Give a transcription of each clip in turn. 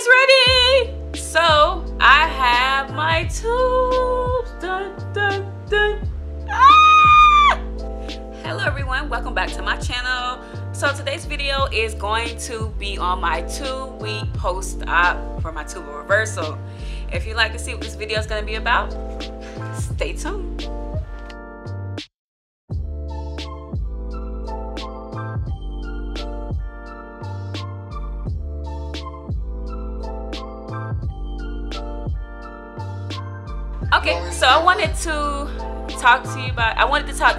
guys ready? So I have my tubes. Dun, dun, dun. Ah! Hello everyone, welcome back to my channel. So today's video is going to be on my 2-week post-op for my tubal reversal. If you'd like to see what this video is going to be about, stay tuned. Okay, so I wanted to talk to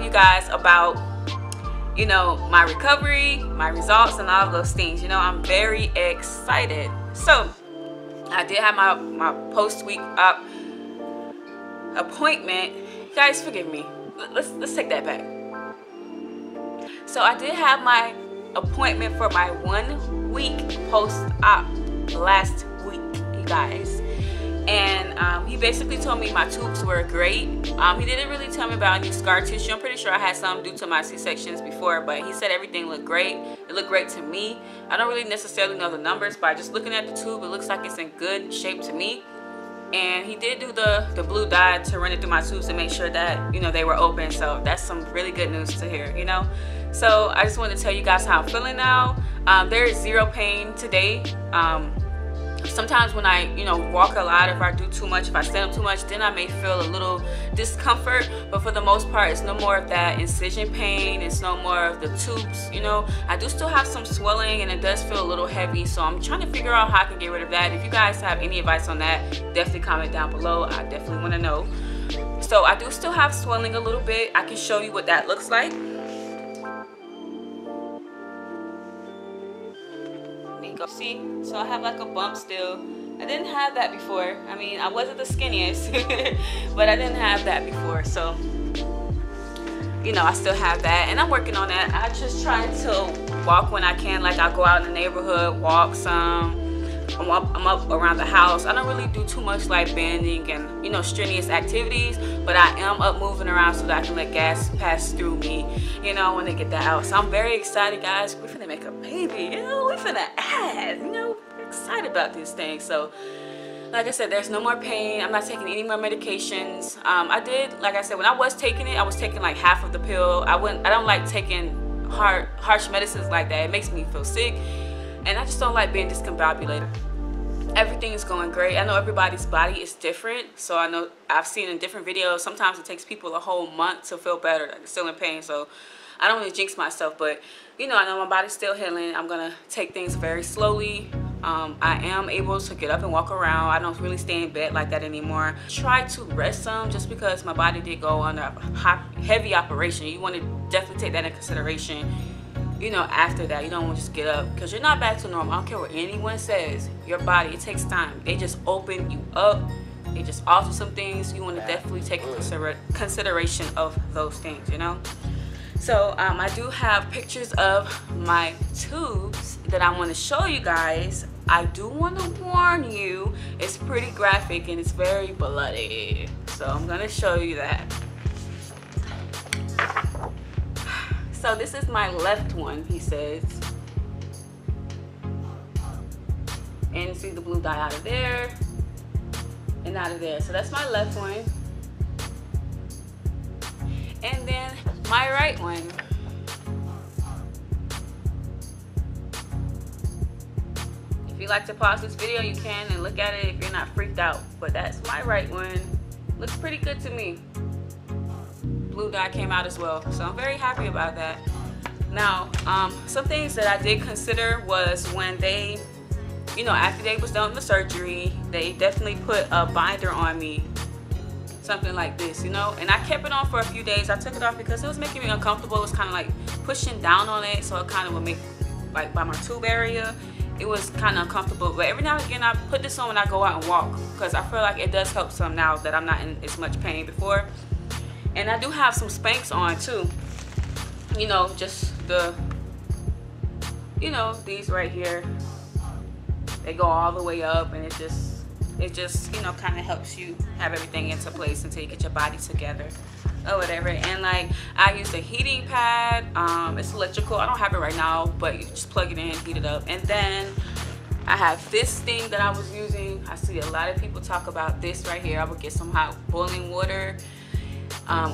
you guys about, you know, my recovery, my results, and all of those things. You know, I'm very excited. So I did have my post-week up appointment. Guys, forgive me. Let's take that back. So I did have my appointment for my 1-week post-op last week, you guys. And he basically told me my tubes were great. He didn't really tell me about any scar tissue. I'm pretty sure I had some due to my C-sections before, but he said everything looked great. It looked great to me. I don't really necessarily know the numbers, but just looking at the tube, it looks like it's in good shape to me. And he did do the blue dye to run it through my tubes to make sure that, you know, they were open. So that's some really good news to hear, you know. So I just wanted to tell you guys how I'm feeling now. There is zero pain today. Sometimes when I, you know, walk a lot, if I do too much, if I stand up too much, then I may feel a little discomfort. But for the most part, it's no more of that incision pain. It's no more of the tubes, you know. I do still have some swelling, and it does feel a little heavy. So I'm trying to figure out how I can get rid of that. If you guys have any advice on that, definitely comment down below. I definitely want to know. So I do still have swelling a little bit. I can show you what that looks like. See, so I have like a bump still. I didn't have that before. I mean, I wasn't the skinniest, but I didn't have that before. So, you know, I still have that, and I'm working on that. I just try to walk when I can. Like, I'll go out in the neighborhood, walk some. I'm up around the house. I don't really do too much like bending and, you know, strenuous activities, but I am up moving around so that I can let gas pass through me, you know. I want to get that out. So I'm very excited, guys. We're finna make a baby, you know. We're finna add, you know. We're excited about these things. So like I said, there's no more pain. I'm not taking any more medications. I did, like I said, when I was taking it, I was taking like half of the pill. I don't like taking harsh medicines like that. It makes me feel sick, and I just don't like being discombobulated. Everything is going great. I know everybody's body is different, so I know I've seen in different videos, sometimes it takes people a whole month to feel better. Like, they're still in pain, so I don't really jinx myself, but, you know, I know my body's still healing. I'm gonna take things very slowly. I am able to get up and walk around. I don't really stay in bed like that anymore. Try to rest some, just because my body did go under a heavy operation. You want to definitely take that into consideration. You know, after that, you don't want to just get up, because you're not back to normal. I don't care what anyone says. Your body, it takes time. They just open you up. They just alter some things. You want to definitely take consideration of those things, you know. So I do have pictures of my tubes that I want to show you guys. I do want to warn you, it's pretty graphic and it's very bloody. So I'm gonna show you that. So this is my left one, he says. And see the blue dye out of there and out of there. So that's my left one. And then my right one. If you'd like to pause this video, you can, and look at it if you're not freaked out. But that's my right one. Looks pretty good to me. Blue dye came out as well, so I'm very happy about that. Now some things that I did consider was, when they, you know, after they was done with the surgery, they definitely put a binder on me, something like this, you know. And I kept it on for a few days. I took it off because it was making me uncomfortable. It was kind of like pushing down on it, so it kind of would make, like, by my tube area, it was kind of uncomfortable. But every now and again I put this on when I go out and walk, because I feel like it does help some now that I'm not in as much pain before. And I do have some Spanx on too, you know, just the, you know, these right here, they go all the way up, and it just, you know, kind of helps you have everything into place until you get your body together or whatever. And like, I used a heating pad. It's electrical. I don't have it right now, but you just plug it in, heat it up. And then I have this thing that I was using. I see a lot of people talk about this right here. I would get some hot boiling water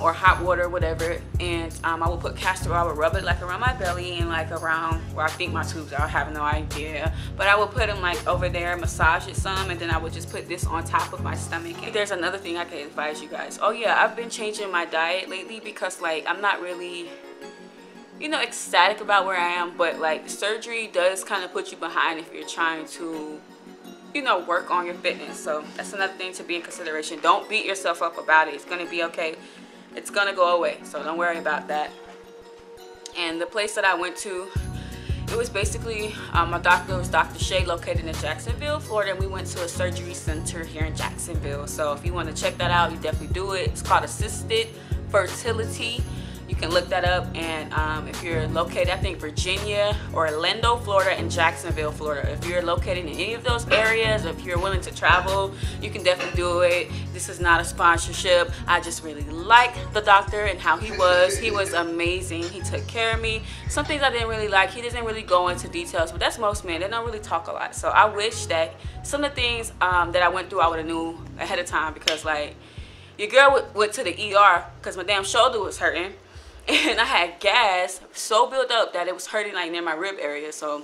or hot water, whatever, and I would put castor oil. I would rub it like around my belly and like around where I think my tubes are. I have no idea, but I would put them like over there, massage it some, and then I would just put this on top of my stomach. And there's another thing I can advise you guys. Oh yeah, I've been changing my diet lately because like I'm not really, you know, ecstatic about where I am, but like surgery does kind of put you behind if you're trying to, you know, work on your fitness. So that's another thing to be in consideration. Don't beat yourself up about it. It's gonna be okay. It's gonna go away, so don't worry about that. And the place that I went to, it was basically my doctor was Dr. Shay, located in Jacksonville, Florida, and we went to a surgery center here in Jacksonville. So if you want to check that out, you definitely do it. It's called Assisted Fertility. You can look that up. And if you're located, I think Virginia, Orlando, Florida, and Jacksonville, Florida, if you're located in any of those areas, if you're willing to travel, you can definitely do it. This is not a sponsorship. I just really like the doctor and how he was. He was amazing. He took care of me. Some things I didn't really like. He doesn't really go into details, but that's most men. They don't really talk a lot. So I wish that some of the things that I went through, I would have knew ahead of time, because like your girl went to the ER because my damn shoulder was hurting. And I had gas so built up that it was hurting like near my rib area. So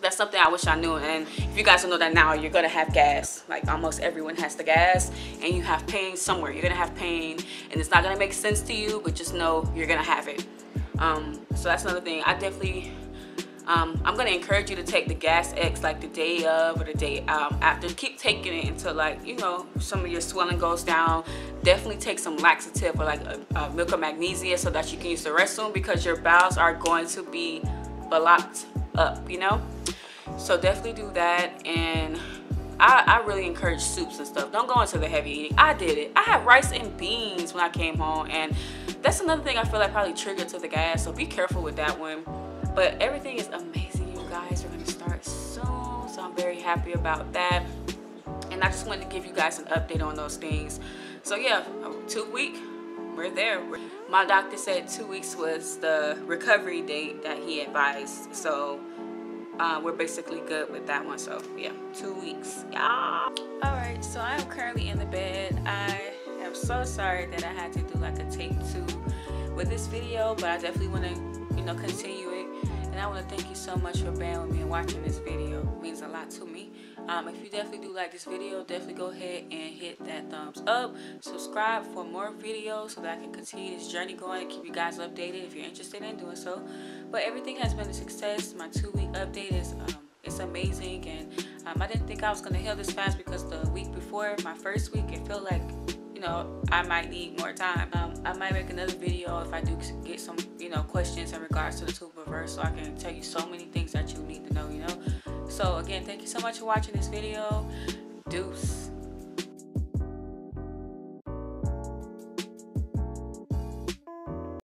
that's something I wish I knew. And if you guys don't know that now, you're gonna have gas. Like almost everyone has the gas, and you have pain somewhere. You're gonna have pain, and it's not gonna make sense to you, but just know you're gonna have it. So that's another thing. I definitely, I'm gonna encourage you to take the Gas X like the day of or the day after. Keep taking it until like, you know, some of your swelling goes down. Definitely take some laxative or like a milk of magnesia so that you can use the restroom, because your bowels are going to be blocked up, you know. So definitely do that. And I really encourage soups and stuff. Don't go into the heavy eating. I did it. I had rice and beans when I came home, and that's another thing I feel like probably triggered to the gas, so be careful with that one. But everything is amazing, you guys. We're gonna start soon, so I'm very happy about that. And I just wanted to give you guys an update on those things. So yeah, 2 weeks, we're there. My doctor said 2 weeks was the recovery date that he advised. So we're basically good with that one. So yeah, 2 weeks, y'all. All right, so I'm currently in the bed. I am so sorry that I had to do like a take 2 with this video, but I definitely want to, you know, continue it. And I want to thank you so much for being with me and watching this video. It means a lot to me. If you definitely do like this video, definitely go ahead and hit that thumbs up. Subscribe for more videos so that I can continue this journey going and keep you guys updated if you're interested in doing so. But everything has been a success. My 2-week update is it's amazing. And I didn't think I was going to heal this fast, because the week before, my first week, it felt like, you know, I might need more time. I might make another video if I do get some, you know, questions in regards to the tube reverse, so I can tell you so many things that you need to know, you know. So again, thank you so much for watching this video. Deuce.